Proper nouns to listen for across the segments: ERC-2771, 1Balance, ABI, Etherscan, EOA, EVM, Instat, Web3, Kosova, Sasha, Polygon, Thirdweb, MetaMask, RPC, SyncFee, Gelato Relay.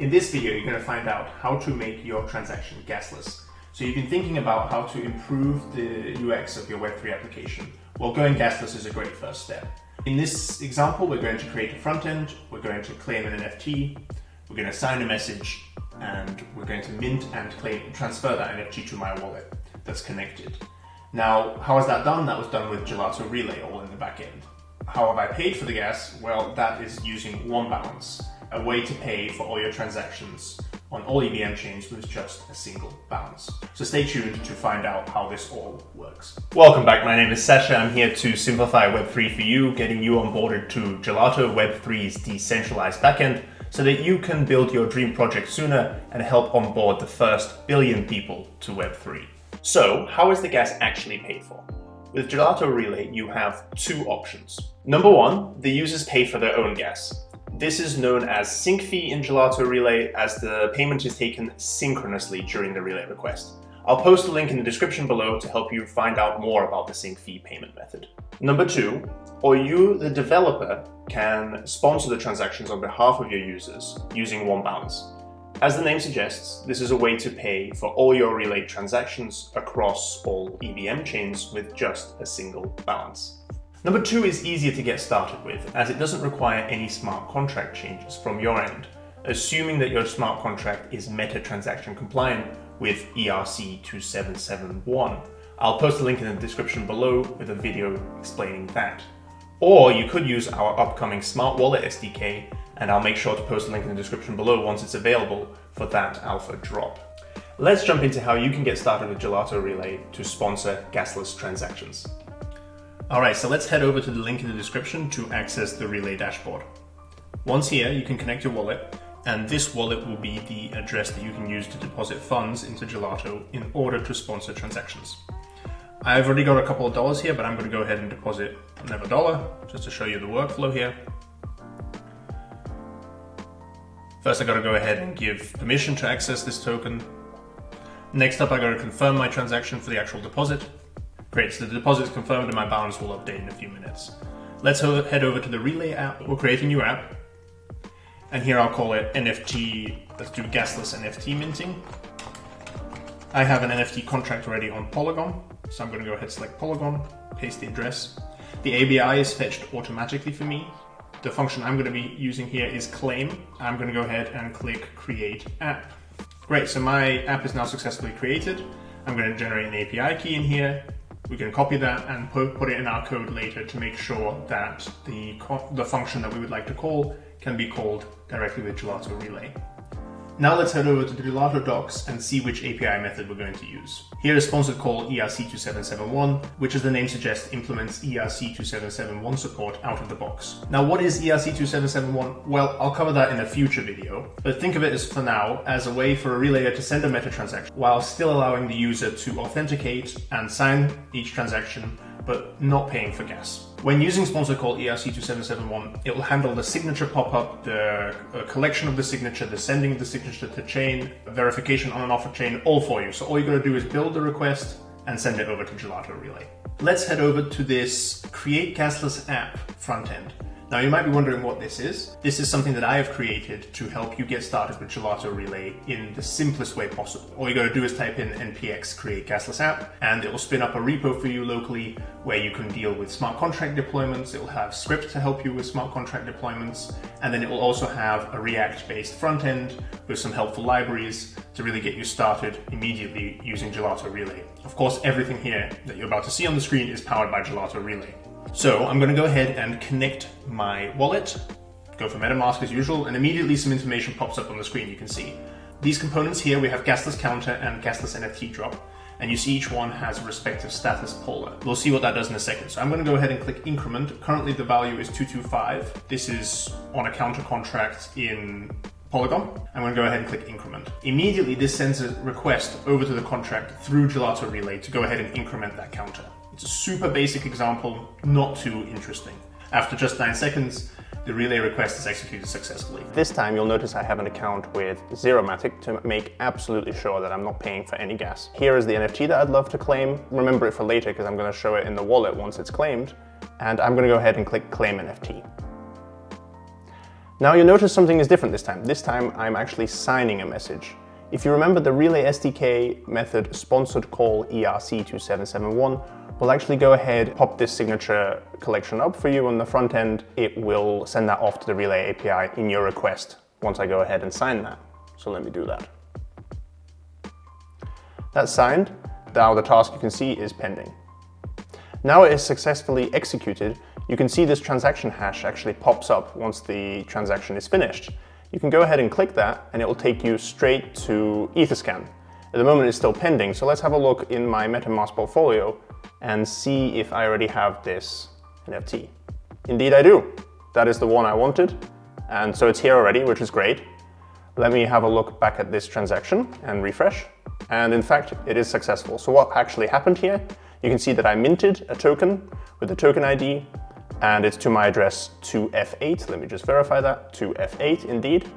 In this video, you're going to find out how to make your transaction gasless. So you've been thinking about how to improve the UX of your Web3 application. Well, going gasless is a great first step. In this example, we're going to create a front end, we're going to claim an NFT, we're going to sign a message, and we're going to mint and transfer that NFT to my wallet that's connected. Now, how is that done? That was done with Gelato Relay all in the back end. How have I paid for the gas? Well, that is using 1Balance, a way to pay for all your transactions on all EVM chains with just a single balance. So stay tuned to find out how this all works. Welcome back, my name is Sasha. I'm here to simplify Web3 for you, getting you onboarded to Gelato, Web3's decentralized backend, so that you can build your dream project sooner and help onboard the first billion people to Web3. So how is the gas actually paid for? With Gelato Relay, you have two options. Number one, the users pay for their own gas. This is known as SyncFee in Gelato Relay, as the payment is taken synchronously during the relay request. I'll post a link in the description below to help you find out more about the SyncFee payment method. Number two, or you, the developer, can sponsor the transactions on behalf of your users using 1Balance. As the name suggests, this is a way to pay for all your relay transactions across all EVM chains with just a single balance. Number two is easier to get started with, as it doesn't require any smart contract changes from your end, assuming that your smart contract is meta transaction compliant with ERC-2771. I'll post a link in the description below with a video explaining that. Or you could use our upcoming Smart Wallet SDK, and I'll make sure to post a link in the description below once it's available for that alpha drop. Let's jump into how you can get started with Gelato Relay to sponsor gasless transactions. All right, so let's head over to the link in the description to access the Relay dashboard. Once here, you can connect your wallet, and this wallet will be the address that you can use to deposit funds into Gelato in order to sponsor transactions. I've already got a couple of dollars here, but I'm going to go ahead and deposit another dollar just to show you the workflow here. First, I got to go ahead and give permission to access this token. Next up, I got to confirm my transaction for the actual deposit. Great, so the deposit is confirmed and my balance will update in a few minutes. Let's head over to the Relay app. We'll create a new app. And here I'll call it NFT. Let's do gasless NFT minting. I have an NFT contract already on Polygon. So I'm going to go ahead and select Polygon, paste the address. The ABI is fetched automatically for me. The function I'm going to be using here is claim. I'm going to go ahead and click create app. Great, so my app is now successfully created. I'm going to generate an API key in here. We can copy that and put it in our code later to make sure that the function that we would like to call can be called directly with Gelato Relay. Now let's head over to the Gelato docs and see which API method we're going to use. Here is sponsored call ERC-2771, which as the name suggests implements ERC-2771 support out of the box. Now what is ERC-2771? Well, I'll cover that in a future video, but think of it as for now as a way for a relayer to send a meta transaction while still allowing the user to authenticate and sign each transaction, but not paying for gas. When using sponsor call ERC-2771, it will handle the signature pop-up, the collection of the signature, the sending of the signature to chain, verification on and off a chain, all for you. So all you gotta do is build the request and send it over to Gelato Relay. Let's head over to this Create Gasless App front end. Now you might be wondering what this is. This is something that I have created to help you get started with Gelato Relay in the simplest way possible. All you gotta do is type in npx create gasless app, and it will spin up a repo for you locally where you can deal with smart contract deployments. It will have scripts to help you with smart contract deployments, and then it will also have a React-based front end with some helpful libraries to really get you started immediately using Gelato Relay. Of course, everything here that you're about to see on the screen is powered by Gelato Relay. So I'm going to go ahead and connect my wallet, go for MetaMask as usual, and immediately some information pops up on the screen you can see. These components here, we have gasless counter and gasless NFT drop, and you see each one has a respective status polar. We'll see what that does in a second. So I'm going to go ahead and click increment. Currently the value is 225. This is on a counter contract in Polygon. I'm going to go ahead and click increment. Immediately this sends a request over to the contract through Gelato Relay to go ahead and increment that counter. It's a super basic example, not too interesting. After just 9 seconds, the relay request is executed successfully. This time you'll notice I have an account with Zeromatic to make absolutely sure that I'm not paying for any gas. Here is the NFT that I'd love to claim. Remember it for later because I'm going to show it in the wallet once it's claimed. And I'm going to go ahead and click claim NFT. Now you'll notice something is different this time. This time I'm actually signing a message. If you remember, the Relay SDK method sponsored call ERC-2771 will actually go ahead, pop this signature collection up for you on the front end. It will send that off to the Relay API in your request once I go ahead and sign that. So let me do that. That's signed. Now the task you can see is pending. Now it is successfully executed. You can see this transaction hash actually pops up once the transaction is finished. You can go ahead and click that and it will take you straight to Etherscan. At the moment it's still pending, so let's have a look in my MetaMask portfolio and see if I already have this NFT. Indeed I do. That is the one I wanted. And so it's here already, which is great. Let me have a look back at this transaction and refresh. And in fact, it is successful. So what actually happened here? You can see that I minted a token with the token ID, and it's to my address 2F8. Let me just verify that, 2F8 indeed.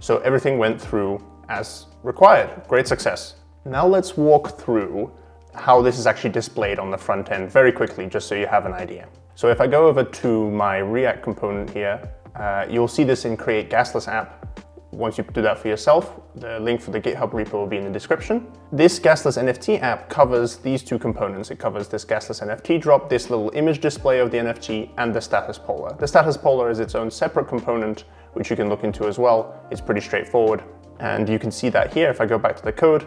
So everything went through as required. Great success. Now let's walk through how this is actually displayed on the front end very quickly, just so you have an idea. So if I go over to my React component here, you'll see this in Create Gasless App. Once you do that for yourself, the link for the GitHub repo will be in the description. This Gasless NFT app covers these two components. It covers this Gasless NFT drop, this little image display of the NFT, and the status poller. The status poller is its own separate component, which you can look into as well. It's pretty straightforward. And you can see that here, if I go back to the code,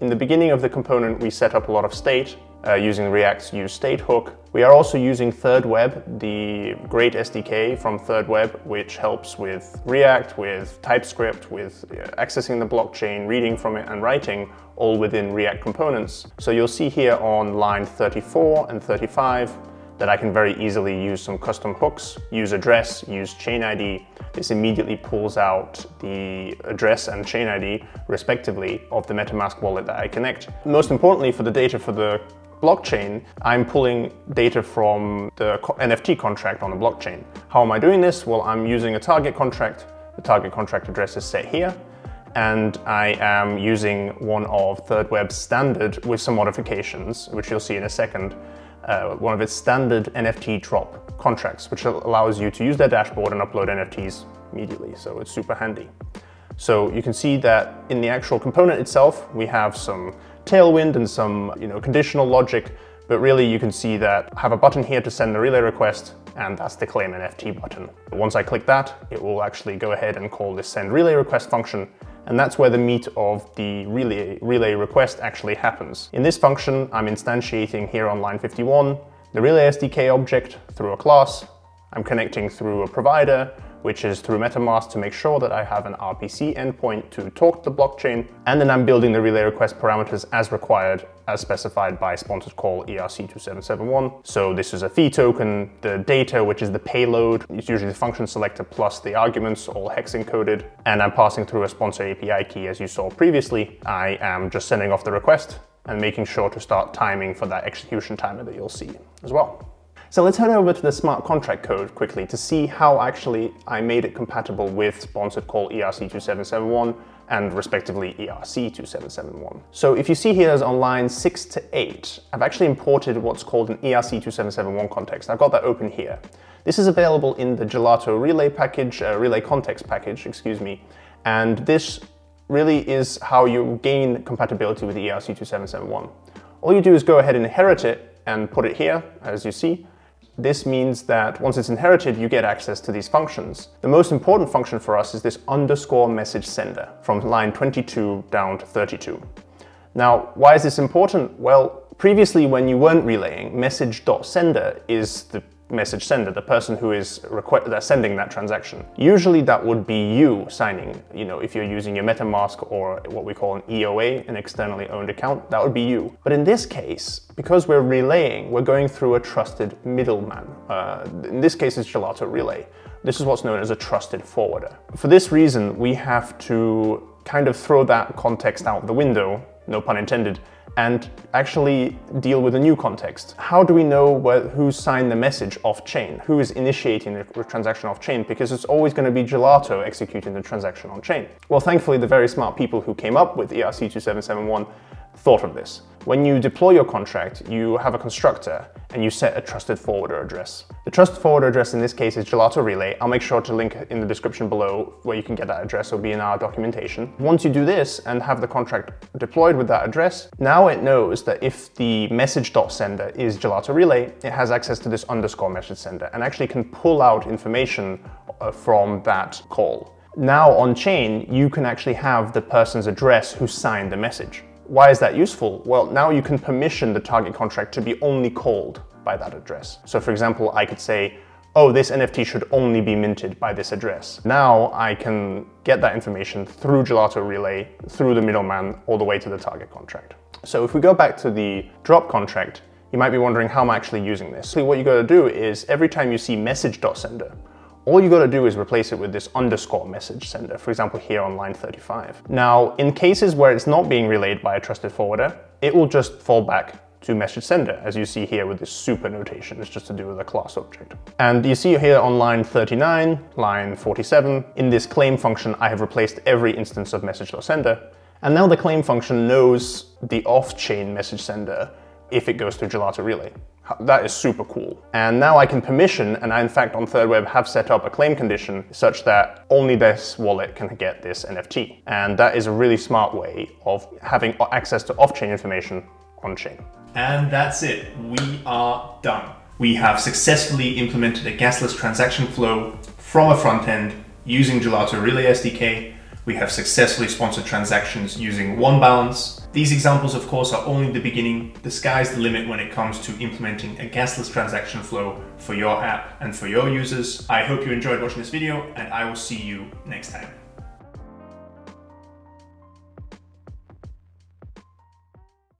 in the beginning of the component, we set up a lot of state using React's useState hook. We are also using Thirdweb, the great SDK from Thirdweb, which helps with React, with TypeScript, with accessing the blockchain, reading from it and writing, all within React components. So you'll see here on line 34 and 35 that I can very easily use some custom hooks, use address, use chain ID. This immediately pulls out the address and chain ID, respectively, of the MetaMask wallet that I connect. Most importantly for the data for the blockchain, I'm pulling data from the NFT contract on the blockchain. How am I doing this? Well, I'm using a target contract. The target contract address is set here, and I am using one of Thirdweb's standard, with some modifications, which you'll see in a second, one of its standard NFT drop contracts, which allows you to use their dashboard and upload NFTs immediately. So it's super handy. So you can see that in the actual component itself, we have some tailwind and some conditional logic, but really you can see that I have a button here to send the relay request, and that's the claim NFT button. Once I click that, it will actually go ahead and call this send relay request function, and that's where the meat of the relay request actually happens. In this function, I'm instantiating here on line 51, the relay SDK object through a class. I'm connecting through a provider, which is through MetaMask, to make sure that I have an RPC endpoint to talk to the blockchain. And then I'm building the relay request parameters as required, as specified by sponsored call ERC2771. So this is a fee token, the data, which is the payload. It's usually the function selector plus the arguments, all hex encoded. And I'm passing through a sponsor API key, as you saw previously. I am just sending off the request and making sure to start timing for that execution timer that you'll see as well. So let's head over to the smart contract code quickly to see how actually I made it compatible with sponsored call ERC2771 and respectively ERC2771. So if you see here is on line 6 to 8, I've actually imported what's called an ERC2771 context. I've got that open here. This is available in the Gelato Relay package, Relay context package, excuse me. And this really is how you gain compatibility with ERC2771. All you do is go ahead and inherit it and put it here, as you see. This means that once it's inherited, you get access to these functions. The most important function for us is this underscore message sender from line 22 down to 32. Now, why is this important? Well, previously when you weren't relaying, message.sender is the message sender, the person who is sending that transaction. Usually that would be you signing, if you're using your MetaMask or what we call an EOA, an externally owned account, that would be you. But in this case, because we're relaying, we're going through a trusted middleman. In this case, it's Gelato Relay. This is what's known as a trusted forwarder. For this reason, we have to kind of throw that context out the window, no pun intended, and actually deal with a new context. How do we know who signed the message off-chain? Who is initiating the transaction off-chain? Because it's always going to be Gelato executing the transaction on-chain. Well, thankfully, the very smart people who came up with ERC2771 thought of this. When you deploy your contract, you have a constructor and you set a trusted forwarder address. The trusted forwarder address in this case is Gelato Relay. I'll make sure to link in the description below where you can get that address, or be in our documentation. Once you do this and have the contract deployed with that address, now it knows that if the message.sender is Gelato Relay, it has access to this underscore message sender and actually can pull out information from that call. Now on chain, you can actually have the person's address who signed the message. Why is that useful? Well, now you can permission the target contract to be only called by that address. So for example, I could say, oh, this NFT should only be minted by this address. Now I can get that information through Gelato Relay, through the middleman, all the way to the target contract. So if we go back to the drop contract, you might be wondering how I'm actually using this. So what you gotta do is every time you see message.sender, all you gotta do is replace it with this underscore message sender, for example, here on line 35. Now, in cases where it's not being relayed by a trusted forwarder, it will just fall back to message sender, as you see here with this super notation. It's just to do with a class object. And you see here on line 39, line 47, in this claim function, I have replaced every instance of message.sender. And now the claim function knows the off-chain message sender if it goes through Gelato Relay. That is super cool. And now I can permission, and I in fact on Thirdweb have set up a claim condition such that only this wallet can get this NFT. And that is a really smart way of having access to off-chain information on chain. And that's it, we are done. We have successfully implemented a gasless transaction flow from a front end using Gelato Relay SDK. We have successfully sponsored transactions using 1Balance. These examples, of course, are only the beginning. The sky's the limit when it comes to implementing a gasless transaction flow for your app and for your users. I hope you enjoyed watching this video, and I will see you next time.